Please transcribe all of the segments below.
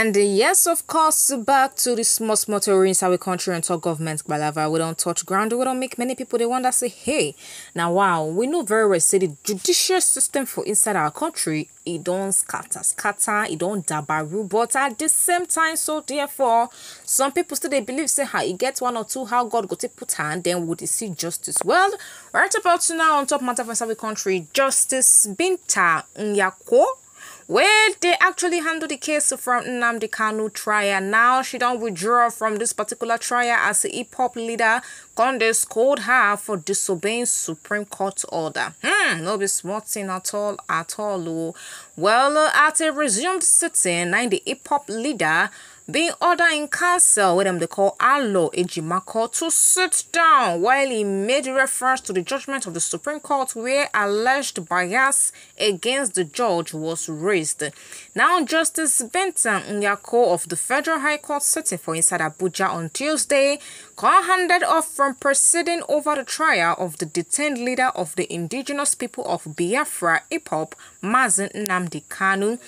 And yes, of course, back to the small, small story inside our country and talk government balava. We don't touch ground. We don't make many people. They wonder, say, hey, now, wow, we know very well, say, the judicial system for inside our country, it don't scatter, it don't dabaru. But at the same time, so therefore, some people still, they believe, say, how it gets one or two, how God go take put hand, then would they see justice? Well, right about now, on top matter for inside our country, Justice Binta Nyako, where they actually handle the case from Nnamdi Kanu trial. Now she don't withdraw from this particular trial as the IPOB leader Conde scold her for disobeying Supreme Court order. No be smart thing at all. Oh. Well, at a resumed sitting, now the IPOB leader being ordered in council with them they call Alo Ijimako to sit down while he made reference to the judgment of the Supreme Court where alleged bias against the judge was raised. Now, Justice Binta Nyako of the Federal High Court sitting for inside Abuja on Tuesday got handed off from proceeding over the trial of the detained leader of the indigenous people of Biafra, IPOB, Mazi Nnamdi Kanu.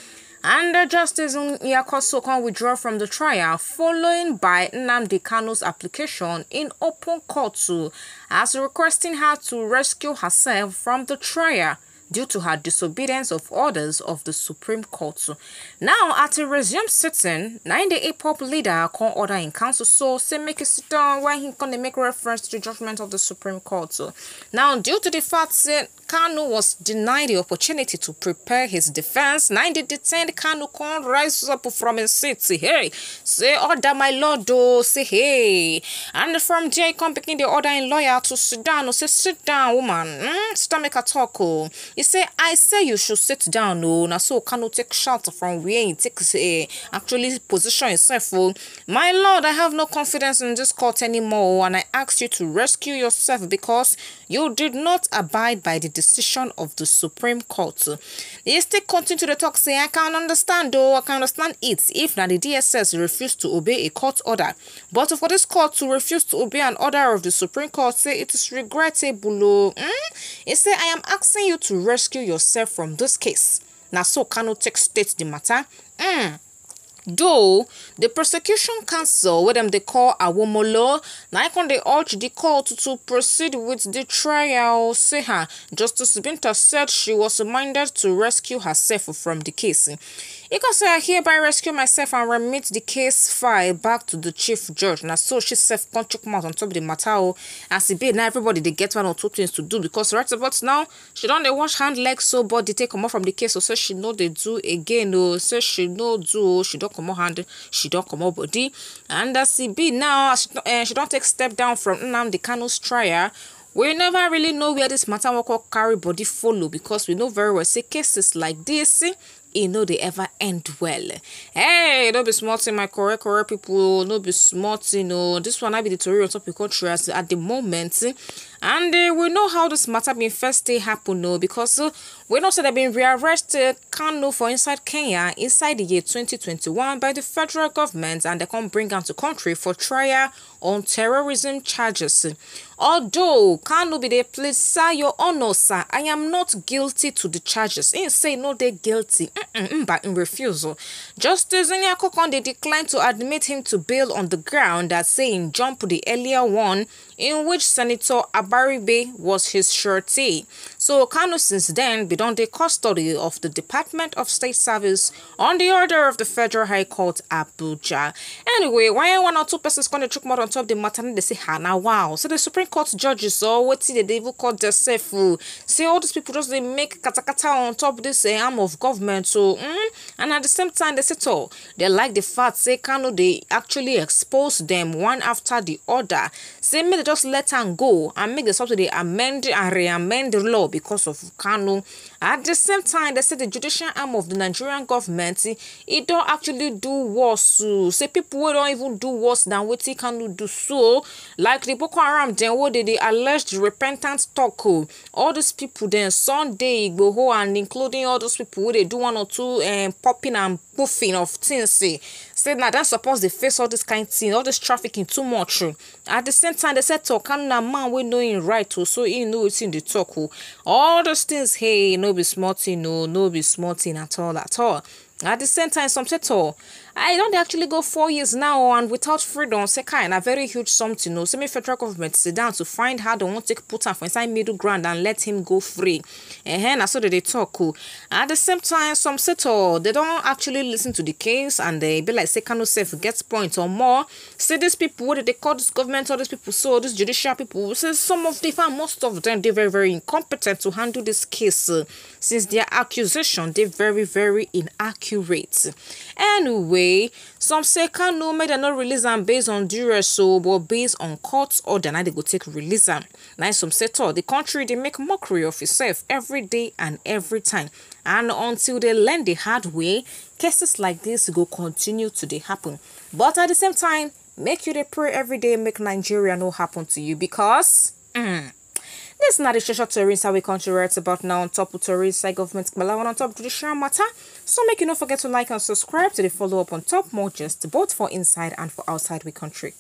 And Justice Nyako so can withdraw from the trial following by Nnamdi Kanu's application in open court too, as requesting her to rescue herself from the trial due to her disobedience of orders of the Supreme Court. Now, at a resumed sitting, now the IPOB leader can order in council, so say make it sit down when he can make reference to the judgment of the Supreme Court. Now, due to the fact that Kanu was denied the opportunity to prepare his defense, now the detained Kanu can rise up from his seat, say, hey, say order my lord, oh, say, hey. And from there, he can begin the order in lawyer to sit down, or say, sit down, woman, stomach a talk, oh. He say, I say you should sit down, no. Now, so Kanu take shot from where he takes actually position himself. Oh, my lord, I have no confidence in this court anymore, and I ask you to rescue yourself because you did not abide by the decision of the Supreme Court. He still continue to the talk, say, I can understand, though, I can understand it if now the DSS refuse to obey a court order. But for this court to refuse to obey an order of the Supreme Court, say it is regrettable. He say, I am asking you to rescue yourself from this case. Now, so Kanu take state the matter. Though the prosecution counsel, what them they call Awomolo, now can they urge the court to proceed with the trial? Say her Justice Binta said she was reminded to rescue herself from the case. Because I hereby rescue myself and remit the case file back to the chief judge. Now, so she self can't choke mouth on top of the matter. As it be, now everybody they get one or two things to do because right about now she don't they wash hand legs so body take come off from the case. So she know they do again. Oh, so she know do she don't. Come on hand, she don't come on body, and as it be now, she don't take step down from Nnamdi Kanu's trial. We never really know where this matter will call carry body follow because we know very well say cases like this, you know they ever end well. Hey, don't be smarting my correct people, no be smarting. No, this one I be the theory on topic country at the moment, and we know how this matter been first day happen. No, because we know that they've been rearrested Kanu for inside Kenya inside the year 2021 by the federal government, and they can't bring them to country for trial on terrorism charges. Although Kanu be they plead, sir, your honor, sir, I am not guilty to the charges. In say no, they guilty. But in refusal, Justice Inyang Ekwo, they declined to admit him to bail on the ground that saying jump the earlier one in which Senator Abu Barry B. was his surety. So Kanu since then been on the custody of the Department of State Service on the order of the Federal High Court Abuja. Anyway, why one or two persons gonna chook more on top of the matter and they say Hana wow. So the Supreme Court judges or what see the devil court themselves. See all these people just they make katakata on top of this arm of government. So, and at the same time, they said, oh, they like the fact, say, Kanu, they actually expose them one after the other. Say, may they just let them go and make the sort of they amend and re-amend the law because of Kanu. At the same time, they said the judicial arm of the Nigerian government, it don't actually do worse. Say, people don't even do worse than what they can do. So, like the Boko Haram, then what did they alleged repentant talk? All these people, then Sunday, Igboho, and including all those people, what they do one or two and popping and puffing of things. Say now that's supposed to face all this kind of thing, all this trafficking too much. At the same time, they said talk and a man we know in right, so he know it's in the talk. All those things, hey, no be smarting, no be smarting at all. At the same time, some said, I don't actually go 4 years now and without freedom, say kind a very huge sum to know. Semi-federal government sit down to find how they want to put him for inside middle ground and let him go free. And so they talk. At the same time, some settle, they don't actually listen to the case and they be like, say, Kanu safe gets points or more. Say these people, what did they call this government, all these people, so these judicial people, say some of the most of them, they're very, very incompetent to handle this case. Since their accusation, they're very, very inaccurate. Anyway, some say Kanu may they not release them based on duress, so but based on court's order, now they go take release them. Now some say all the country they make mockery of itself every day and every time. And until they learn the hard way, cases like this go continue to they happen. But at the same time, make you they pray every day, make Nigeria no happen to you, because this is not the social tourist how we country right about now on top of tourist side government on top judicial matter. So make you not forget to like and subscribe to the follow up on top more just both for inside and for outside we country.